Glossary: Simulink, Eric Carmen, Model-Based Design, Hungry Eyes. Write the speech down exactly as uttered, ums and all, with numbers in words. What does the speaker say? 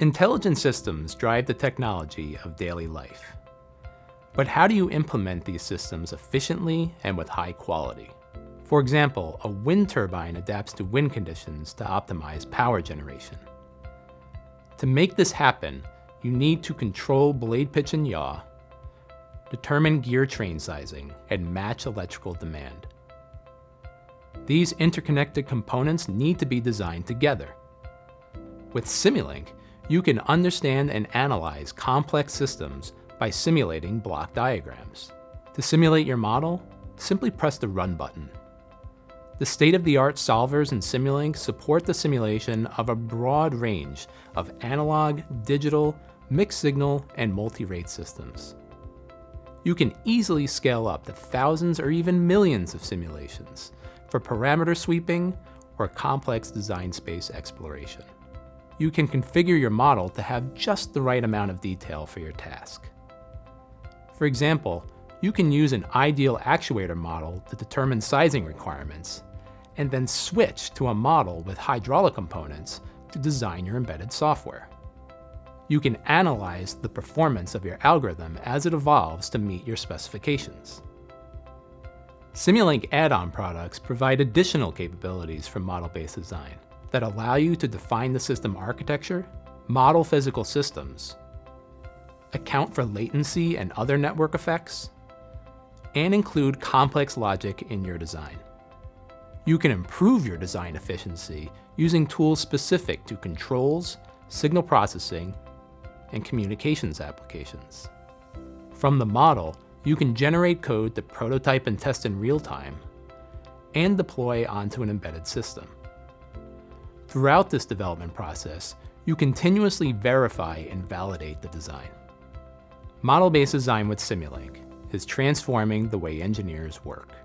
Intelligent systems drive the technology of daily life. But how do you implement these systems efficiently and with high quality? For example, a wind turbine adapts to wind conditions to optimize power generation. To make this happen, you need to control blade pitch and yaw, determine gear train sizing, and match electrical demand. These interconnected components need to be designed together. With Simulink, you can understand and analyze complex systems by simulating block diagrams. To simulate your model, simply press the Run button. The state-of-the-art solvers in Simulink support the simulation of a broad range of analog, digital, mixed signal, and multi-rate systems. You can easily scale up to thousands or even millions of simulations for parameter sweeping or complex design space exploration. You can configure your model to have just the right amount of detail for your task. For example, you can use an ideal actuator model to determine sizing requirements, and then switch to a model with hydraulic components to design your embedded software. You can analyze the performance of your algorithm as it evolves to meet your specifications. Simulink add-on products provide additional capabilities from model-based design that allow you to define the system architecture, model physical systems, account for latency and other network effects, and include complex logic in your design. You can improve your design efficiency using tools specific to controls, signal processing, and communications applications. From the model, you can generate code to prototype and test in real time, and deploy onto an embedded system. Throughout this development process, you continuously verify and validate the design. Model-based design with Simulink is transforming the way engineers work.